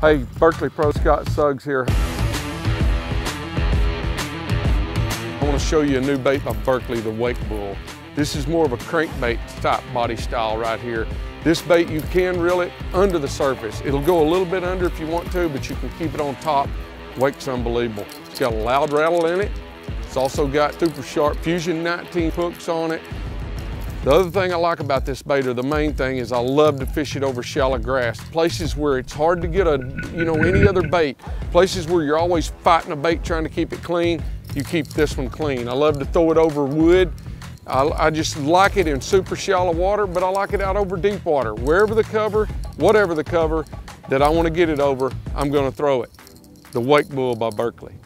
Hey, Berkley Pro, Scott Suggs here. I want to show you a new bait by Berkley, the Wake Bull. This is more of a crankbait type body style right here. This bait, you can reel it under the surface. It'll go a little bit under if you want to, but you can keep it on top. Wake's unbelievable. It's got a loud rattle in it. It's also got super sharp Fusion 19 hooks on it. The other thing I like about this bait, or the main thing, is I love to fish it over shallow grass. Places where it's hard to get any other bait. Places where you're always fighting a bait trying to keep it clean, you keep this one clean. I love to throw it over wood. I just like it in super shallow water, but I like it out over deep water. Wherever the cover, whatever the cover that I want to get it over, I'm going to throw it. The Wake Bull by Berkley.